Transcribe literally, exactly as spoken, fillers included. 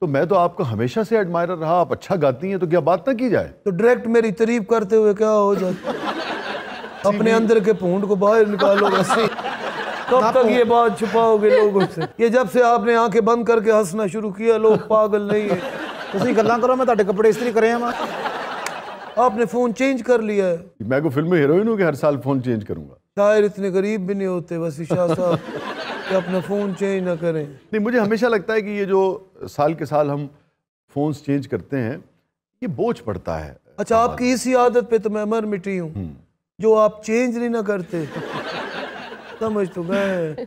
तो मैं तो आपका हमेशा से एडमायरर रहा, आप अच्छा गाती हैं, तो क्या बात ना की जाए? तो डायरेक्ट मेरी तारीफ करते हुए क्या हो जाता? अपने अंदर के पूंड को बाहर निकालो ऐसे। कब तक ये बात छुपाओगे लोगों से? ये जब से आपने आंखें बंद करके हंसना शुरू किया, लोग पागल नहीं है। तुम गल्ला करो, मैं तुम्हारे कपड़े इस्त्री करे हैं। आपने फोन चेंज कर लिया है। मैं को फिल्म में हीरोइन हूँ कि हर साल फोन चेंज करूंगा। शायर इतने गरीब भी नहीं होते वसी शाह साहब कि अपना फ़ोन चेंज ना करें। नहीं, मुझे हमेशा लगता है कि ये जो साल के साल हम फ़ोन चेंज करते हैं ये बोझ पड़ता है। अच्छा, आपकी इसी आदत पे तो मैं मर मिटी हूँ जो आप चेंज नहीं ना करते। समझ तो गए।